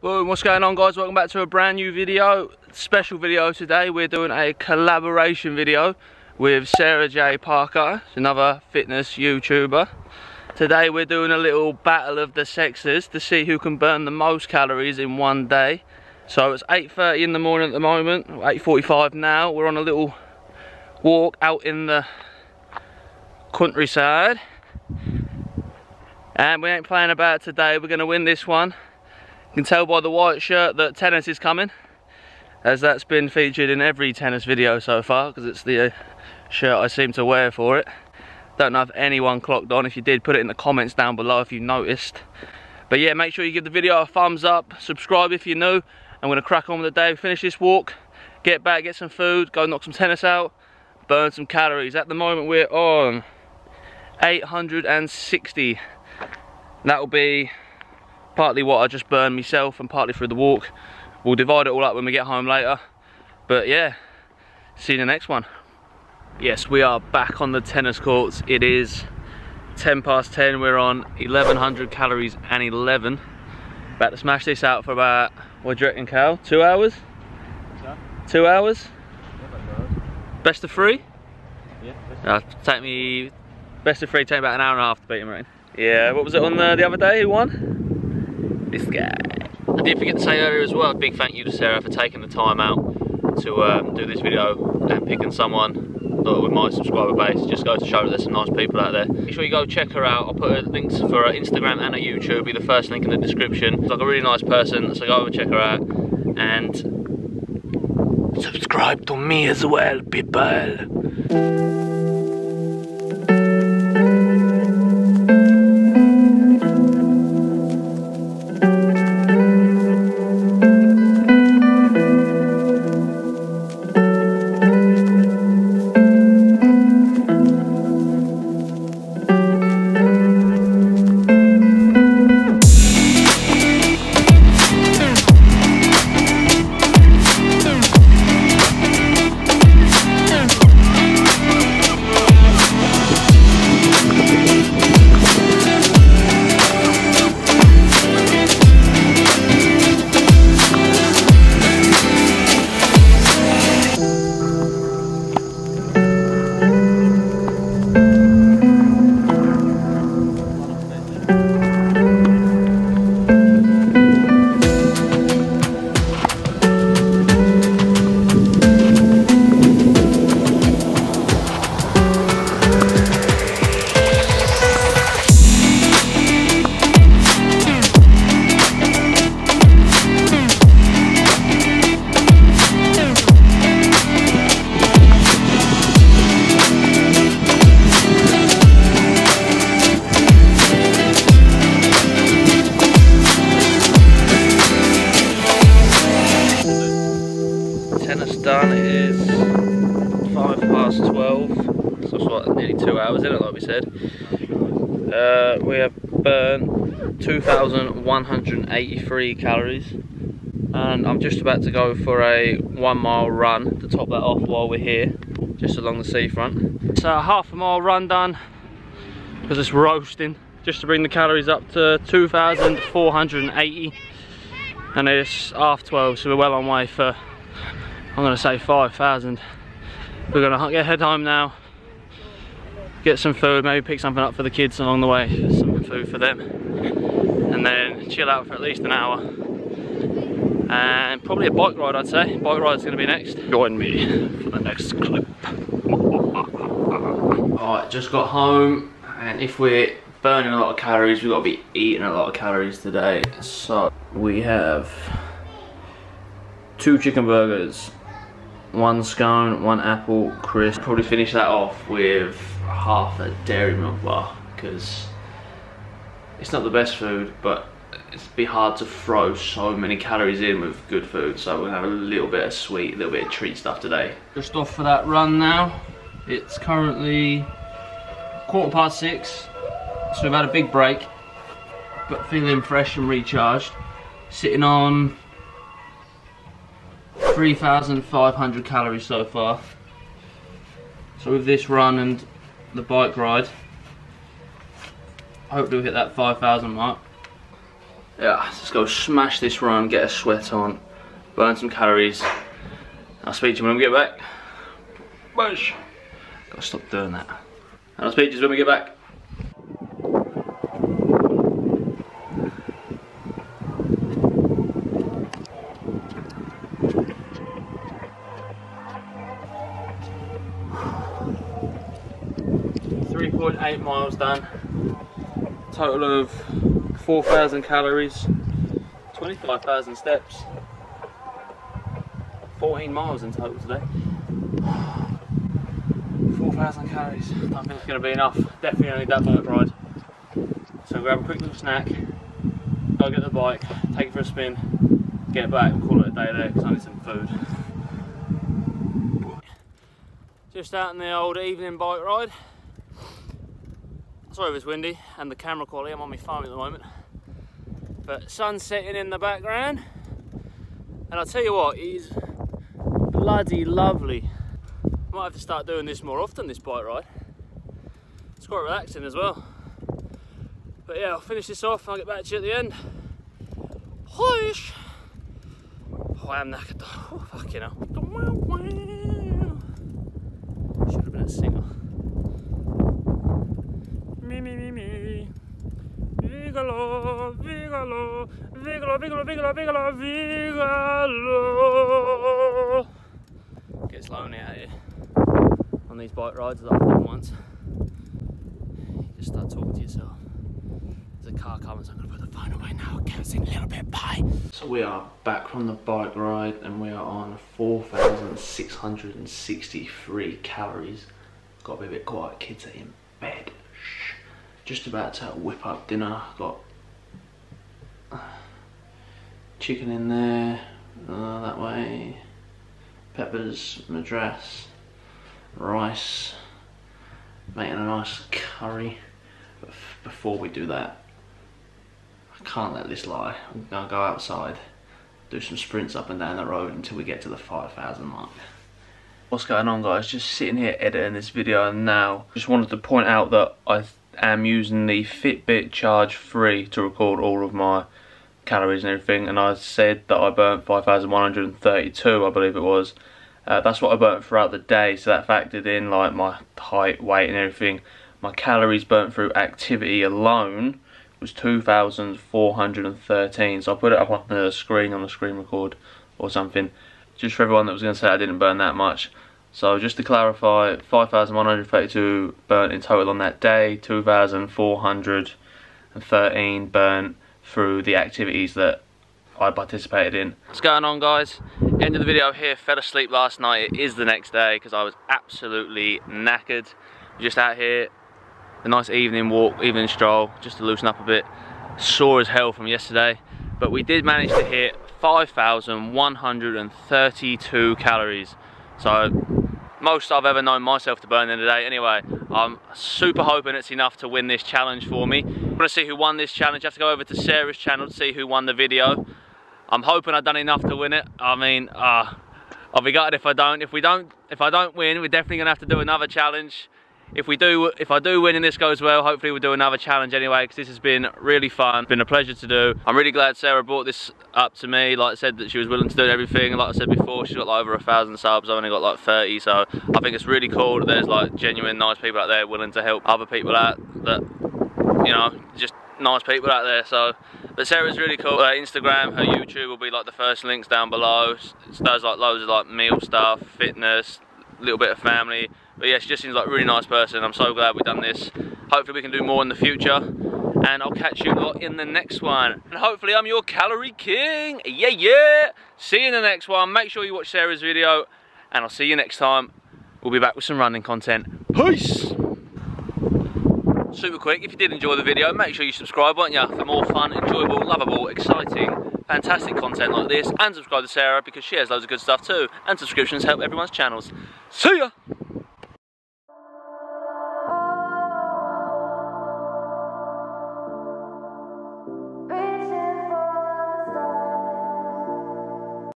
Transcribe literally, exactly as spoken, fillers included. Boom, what's going on guys? Welcome back to a brand new video. Special video today. We're doing a collaboration video with Sarah J Parker, another fitness YouTuber. Today we're doing a little battle of the sexes to see who can burn the most calories in one day. So it's eight thirty in the morning at the moment, eight forty-five now. We're on a little walk out in the countryside. And we ain't playing about today. We're gonna win this one. You can tell by the white shirt that tennis is coming, as that's been featured in every tennis video so far, because it's the uh, shirt I seem to wear for it. Don't know if anyone clocked on. If you did, put it in the comments down below if you noticed. But yeah, make sure you give the video a thumbs up, subscribe if you're new. I'm gonna crack on with the day, finish this walk, get back, get some food, go knock some tennis out, burn some calories. At the moment we're on eight hundred sixty. That'll be partly what I just burned myself and partly through the walk. We'll divide it all up when we get home later. But yeah, see you in the next one. Yes, we are back on the tennis courts. It is ten past ten. We're on eleven hundred calories and eleven. About to smash this out for about, what do you reckon, Cal? Two hours? Two hours? Best of three? Yeah. Uh, take me, best of three, take about an hour and a half to beat him, right? Yeah, what was it on the, the other day? Who won? This guy. I did forget to say earlier as well, a big thank you to Sarah for taking the time out to um, do this video and picking someone that with my subscriber base. Just go to show that there's some nice people out there. Make sure you go check her out. I'll put her links for her Instagram and her YouTube, be the first link in the description. She's like a really nice person, so go and check her out. And subscribe to me as well, people. Done. It is five past twelve, so it's like nearly two hours in it, like we said. Uh, we have burned two thousand one hundred eighty-three calories, and I'm just about to go for a one mile run to top that off while we're here, just along the seafront. So half a mile run done, because it's roasting, just to bring the calories up to two thousand four hundred eighty, and it's half twelve, so we're well on way for, I'm gonna say five thousand. We're gonna get head home now, get some food, maybe pick something up for the kids along the way, some food for them, and then chill out for at least an hour. And probably a bike ride, I'd say. Bike ride's gonna be next. Join me for the next clip. Alright, just got home, and if we're burning a lot of calories, we've got to be eating a lot of calories today. So we have two chicken burgers, one scone, one apple crisp. Probably finish that off with half a dairy milk bar, because it's not the best food, but it'd be hard to throw so many calories in with good food, so we'll have a little bit of sweet, a little bit of treat stuff today. Just off for that run now. It's currently quarter past six, so we've had a big break, but feeling fresh and recharged. Sitting on three thousand five hundred calories so far. So with this run and the bike ride, hopefully we'll hit that five thousand mark. yeah, let's go smash this run, get a sweat on, burn some calories. I'll speak to you when we get back. Bush. Gotta stop doing that. And I'll speak to you when we get back. three point eight miles done. Total of four thousand calories, twenty-five thousand steps, fourteen miles in total today. four thousand calories, I don't think it's going to be enough. Definitely only that bike ride. So grab a quick little snack, go get the bike, take it for a spin, get back and call it a day there because I need some food. Just out on the old evening bike ride. Sorry if it's windy and the camera quality, I'm on my phone at the moment. But sun's setting in the background. And I'll tell you what, it is bloody lovely. Might have to start doing this more often, this bike ride. It's quite relaxing as well. But yeah, I'll finish this off and I'll get back to you at the end. Hoish! Oh, I am knackered. Oh, fucking hell. Should have been a singer. Me, me, me, me. Vigalo, Vigalo, Vigalo, Vigalo, Vigalo, Vigalo, Vigalo. Gets lonely out here on these bike rides that I've done once. You just start talking to yourself. There's a car coming, so I'm going to put the phone away now. Get us in a little bit, bye. So we are back from the bike ride and we are on four thousand six hundred sixty-three calories. Got to be a bit quiet, kids are in bed. Just about to whip up dinner. Got chicken in there, uh, that way, peppers, madras, rice, making a nice curry. But before we do that, I can't let this lie. I'm gonna go outside, do some sprints up and down the road until we get to the five thousand mark. What's going on, guys? Just sitting here editing this video now. Just wanted to point out that I I'm using the Fitbit Charge three to record all of my calories and everything, and I said that I burnt five thousand one hundred thirty-two, I believe it was. Uh, that's what I burnt throughout the day, so that factored in like my height, weight and everything. My calories burnt through activity alone was two thousand four hundred thirteen, so I'll put it up on the screen, on the screen record or something, just for everyone that was going to say I didn't burn that much. So just to clarify, five thousand one hundred thirty-two burnt in total on that day, two thousand four hundred thirteen burnt through the activities that I participated in. What's going on, guys? End of the video here, fell asleep last night. It is the next day because I was absolutely knackered. Just out here, a nice evening walk, evening stroll, just to loosen up a bit. Sore as hell from yesterday, but we did manage to hit five thousand one hundred thirty-two calories. So, most I've ever known myself to burn in a day. Anyway, I'm super hoping it's enough to win this challenge for me. I want to see who won this challenge. I have to go over to Sarah's channel to see who won the video. I'm hoping I've done enough to win it. I mean, uh, I'll be gutted if I don't. If we don't, if I don't win, we're definitely gonna have to do another challenge. If we do, if I do win and this goes well, hopefully we'll do another challenge anyway, because this has been really fun. It's been a pleasure to do. I'm really glad Sarah brought this up to me. Like I said, that she was willing to do everything. Like I said before, she's got like over a thousand subs. I've only got like thirty, so I think it's really cool that there's like genuine nice people out there willing to help other people out that, you know, just nice people out there. So, but Sarah's really cool. Her Instagram, her YouTube will be like the first links down below. She does like loads of like meal stuff, fitness, a little bit of family. But yeah, she just seems like a really nice person. I'm so glad we've done this. Hopefully we can do more in the future. And I'll catch you lot in the next one. And hopefully I'm your calorie king. Yeah, yeah. See you in the next one. Make sure you watch Sarah's video. And I'll see you next time. We'll be back with some running content. Peace. Super quick, if you did enjoy the video, make sure you subscribe, won't you? For more fun, enjoyable, lovable, exciting, fantastic content like this. And subscribe to Sarah because she has loads of good stuff too. And subscriptions help everyone's channels. See ya.